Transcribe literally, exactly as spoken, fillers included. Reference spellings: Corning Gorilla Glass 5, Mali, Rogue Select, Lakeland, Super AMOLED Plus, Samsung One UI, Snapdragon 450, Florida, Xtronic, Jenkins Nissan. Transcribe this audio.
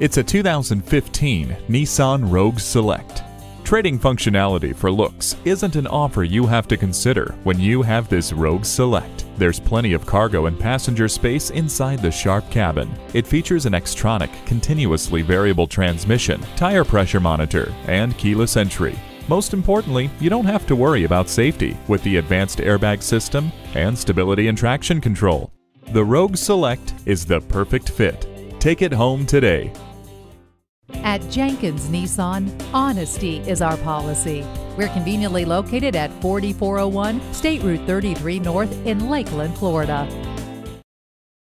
It's a two thousand fifteen Nissan Rogue Select. Trading functionality for looks isn't an offer you have to consider when you have this Rogue Select. There's plenty of cargo and passenger space inside the sharp cabin. It features an Xtronic continuously variable transmission, tire pressure monitor, and keyless entry. Most importantly, you don't have to worry about safety with the advanced airbag system and stability and traction control. The Rogue Select is the perfect fit. Take it home today. At Jenkins Nissan, honesty is our policy. We're conveniently located at forty-four oh one State Route thirty-three North in Lakeland, Florida.